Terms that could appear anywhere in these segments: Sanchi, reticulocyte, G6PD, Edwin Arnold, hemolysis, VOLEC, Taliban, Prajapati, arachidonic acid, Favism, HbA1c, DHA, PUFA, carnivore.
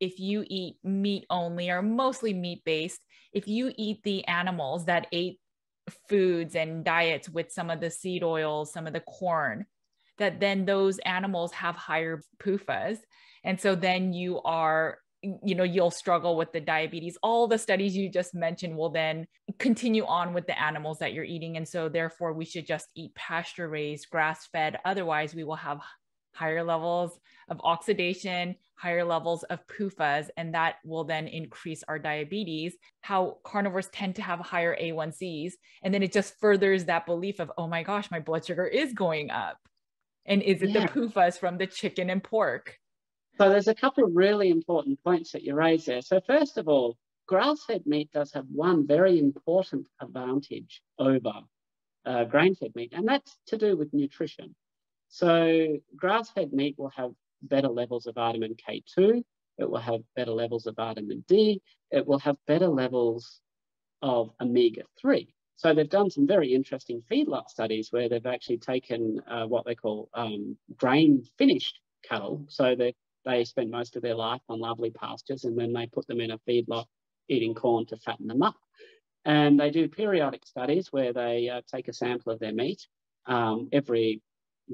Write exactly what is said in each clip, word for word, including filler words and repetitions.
if you eat meat only or mostly meat-based, if you eat the animals that ate foods and diets with some of the seed oils, some of the corn, that then those animals have higher P U F As. And so then you are, you know, you'll struggle with the diabetes. All the studies you just mentioned will then continue on with the animals that you're eating. And so therefore we should just eat pasture raised, grass fed. Otherwise we will have higher levels of oxidation, higher levels of P U F As, and that will then increase our diabetes. How carnivores tend to have higher A one Cs. And then it just furthers that belief of, oh my gosh, my blood sugar is going up. And is it yeah. the P U F As from the chicken and pork? So there's a couple of really important points that you raise there. So first of all, grass-fed meat does have one very important advantage over uh, grain-fed meat, and that's to do with nutrition. So grass-fed meat will have better levels of vitamin K two, it will have better levels of vitamin D, it will have better levels of omega three. So they've done some very interesting feedlot studies where they've actually taken uh, what they call um, grain-finished cattle. So they, they spend most of their life on lovely pastures, and then they put them in a feedlot eating corn to fatten them up. And they do periodic studies where they uh, take a sample of their meat um, every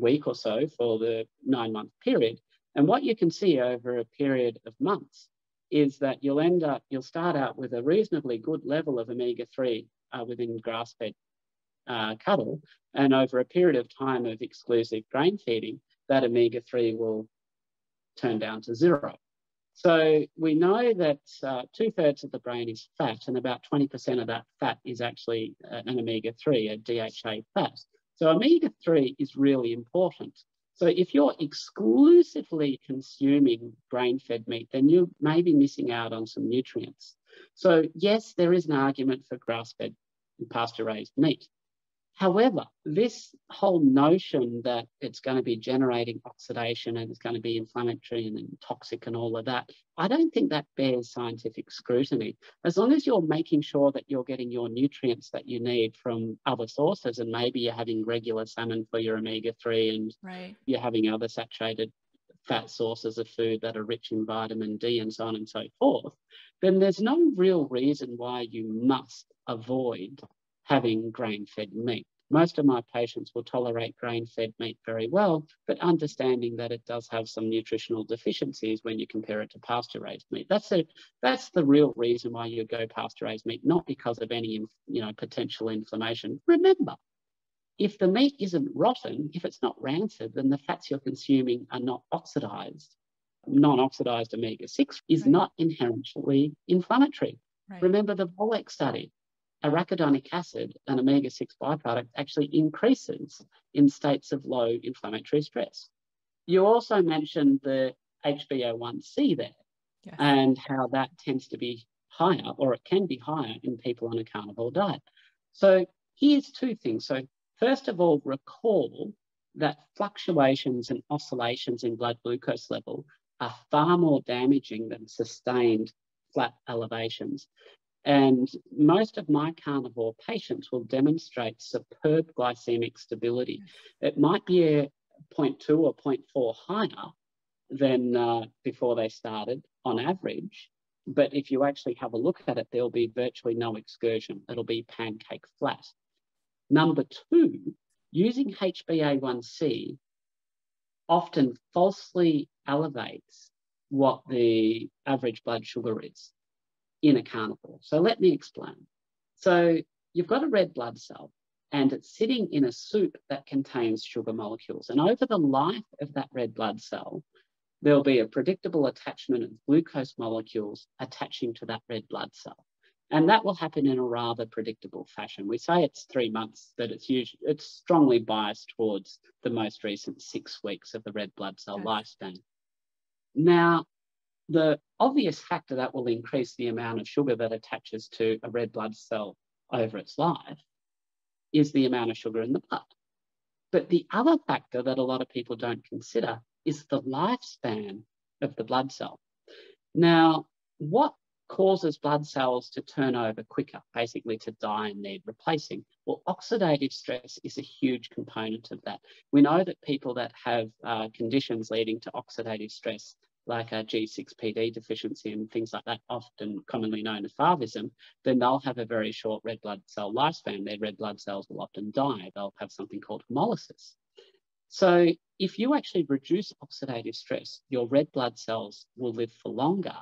week or so for the nine month period. And what you can see over a period of months is that you'll end up, you'll start out with a reasonably good level of omega three uh, within grass-fed uh, cattle. And over a period of time of exclusive grain feeding, that omega three will turn down to zero. So we know that uh, two thirds of the brain is fat, and about twenty percent of that fat is actually an omega three, a D H A fat. So omega three is really important. So if you're exclusively consuming grain-fed meat, then you may be missing out on some nutrients. So yes, there is an argument for grass-fed and pasture-raised meat. However, this whole notion that it's going to be generating oxidation and it's going to be inflammatory and, and toxic and all of that, I don't think that bears scientific scrutiny. As long as you're making sure that you're getting your nutrients that you need from other sources, and maybe you're having regular salmon for your omega three, and right. you're having other saturated fat sources of food that are rich in vitamin D and so on and so forth, then there's no real reason why you must avoid having grain-fed meat. Most of my patients will tolerate grain-fed meat very well, but understanding that it does have some nutritional deficiencies when you compare it to pasture-raised meat. That's the, that's the real reason why you go pasture-raised meat, not because of any, you know, potential inflammation. Remember, if the meat isn't rotten, if it's not rancid, then the fats you're consuming are not oxidized. Non-oxidized omega six is right. not inherently inflammatory. Right. Remember the VOLEC study. Arachidonic acid, an omega six byproduct, actually increases in states of low inflammatory stress. You also mentioned the H b A one C there, yes. and how that tends to be higher, or it can be higher in people on a carnivore diet. So here's two things. So first of all, recall that fluctuations and oscillations in blood glucose level are far more damaging than sustained flat elevations. And most of my carnivore patients will demonstrate superb glycemic stability. It might be a zero point two or zero point four higher than uh, before they started on average. But if you actually have a look at it, there'll be virtually no excursion. It'll be pancake flat. Number two, using H b A one C often falsely elevates what the average blood sugar is in a carnivore. So let me explain. So you've got a red blood cell and it's sitting in a soup that contains sugar molecules. And over the life of that red blood cell, there'll be a predictable attachment of glucose molecules attaching to that red blood cell. And that will happen in a rather predictable fashion. We say it's three months, but it's usually, it's strongly biased towards the most recent six weeks of the red blood cell okay. lifespan. Now, the obvious factor that will increase the amount of sugar that attaches to a red blood cell over its life is the amount of sugar in the blood. But the other factor that a lot of people don't consider is the lifespan of the blood cell. Now, what causes blood cells to turn over quicker, basically to die and need replacing? Well, oxidative stress is a huge component of that. We know that people that have uh, conditions leading to oxidative stress like a G six P D deficiency and things like that, often commonly known as Favism, then they'll have a very short red blood cell lifespan. Their red blood cells will often die. They'll have something called hemolysis. So if you actually reduce oxidative stress, your red blood cells will live for longer.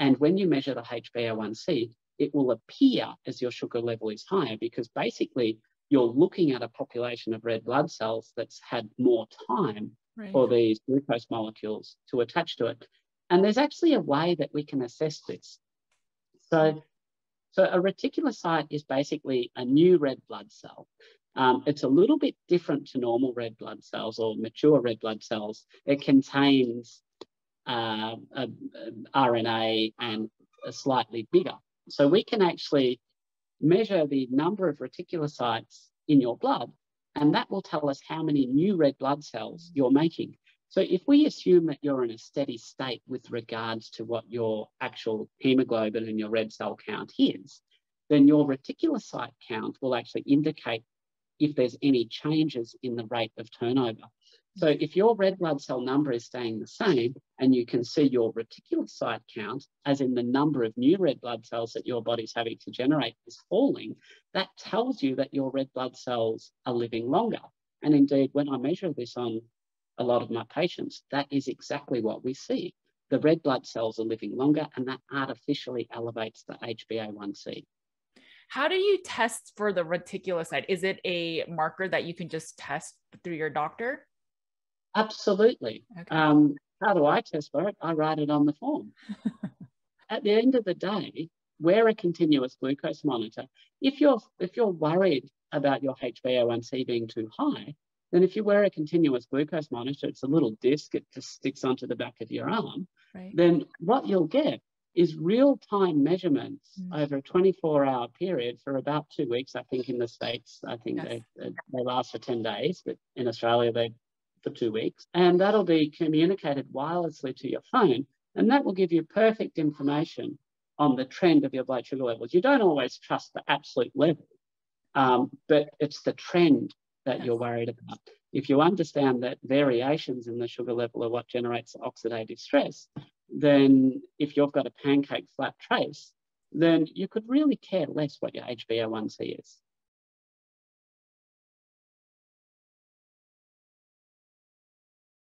And when you measure the H b A one C, it will appear as your sugar level is higher, because basically you're looking at a population of red blood cells that's had more time right. for these glucose molecules to attach to it. And there's actually a way that we can assess this. So, so a reticulocyte is basically a new red blood cell. Um, it's a little bit different to normal red blood cells or mature red blood cells. It contains uh, a, a R N A and a slightly bigger. So we can actually measure the number of reticulocytes in your blood, and that will tell us how many new red blood cells you're making. So if we assume that you're in a steady state with regards to what your actual hemoglobin and your red cell count is, then your reticulocyte count will actually indicate if there's any changes in the rate of turnover. So if your red blood cell number is staying the same, and you can see your reticulocyte count, as in the number of new red blood cells that your body's having to generate, is falling, that tells you that your red blood cells are living longer. And indeed, when I measure this on a lot of my patients, that is exactly what we see. The red blood cells are living longer, and that artificially elevates the H b A one C. How do you test for the reticulocyte? Is it a marker that you can just test through your doctor? Absolutely. Okay. Um, how do I test for it? I write it on the form. At the end of the day, we're a continuous glucose monitor. If you're, if you're worried about your H b A one C being too high, then if you wear a continuous glucose monitor, it's a little disc, it just sticks onto the back of your arm, right. then what you'll get is real-time measurements mm. over a twenty-four hour period for about two weeks, I think in the States. I think yes. they, they, they last for ten days, but in Australia, they for two weeks, and that'll be communicated wirelessly to your phone, and that will give you perfect information on the trend of your blood sugar levels. You don't always trust the absolute level, um, but it's the trend that yes. you're worried about. If you understand that variations in the sugar level are what generates oxidative stress, then if you've got a pancake flat trace, then you could really care less what your H b A one C is.